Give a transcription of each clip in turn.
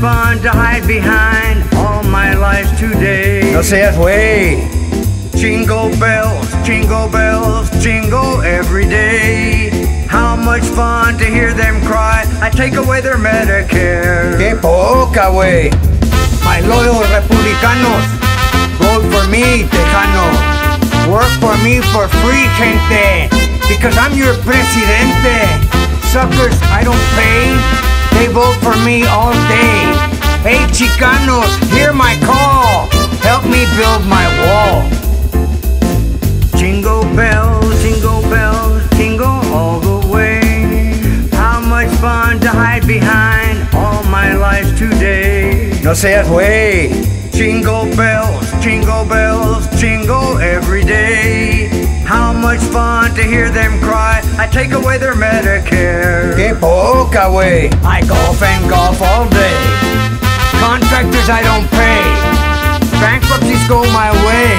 fun to hide behind all my life today. No seas güey. Jingle bells, jingle bells, jingle every day. How much fun to hear them cry, I take away their Medicare. Que poca, güey. My loyal republicanos, vote for me, Tejano. Work for me for free, gente, because I'm your presidente. Suckers, I don't pay. They vote for me all day. Hey Chicanos, hear my call. Help me build my wall. Jingle bells, jingle bells, jingle all the way. How much fun to hide behind all my life today. No seas güey. Jingle bells, jingle bells, jingle every day. How much fun to hear them cry, I take away their Medicare. Que poca, güey. I golf and golf all day. Contractors I don't pay. Bankruptcies go my way.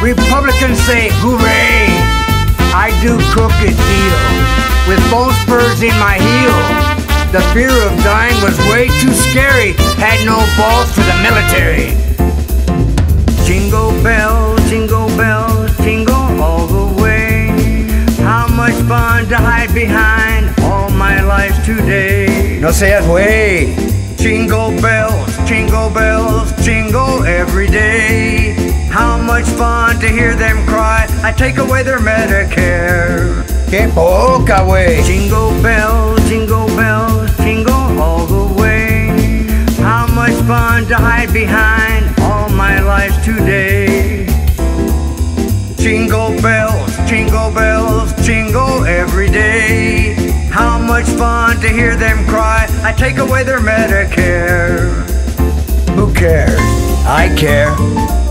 Republicans say hooray. I do crooked deal with both spurs in my heel. The fear of dying was way too scary. Had no balls for the military. Jingle bells, jingle bells, jingle all the way. How much fun to hide behind all my life today. No seas güey. Jingle bells, jingle bells, jingle every day. How much fun to hear them cry, I take away their Medicare. Que poca, güey. Jingle bells, jingle bells, jingle all the way. How much fun to hide behind all my life today. Jingle bells, jingle bells, jingle every day. How much fun to hear them cry, I take away their Medicare. Who cares? I care.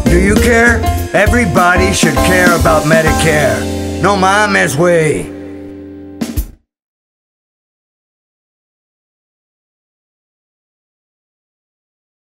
Do you care? Everybody should care about Medicare. No mames, güey.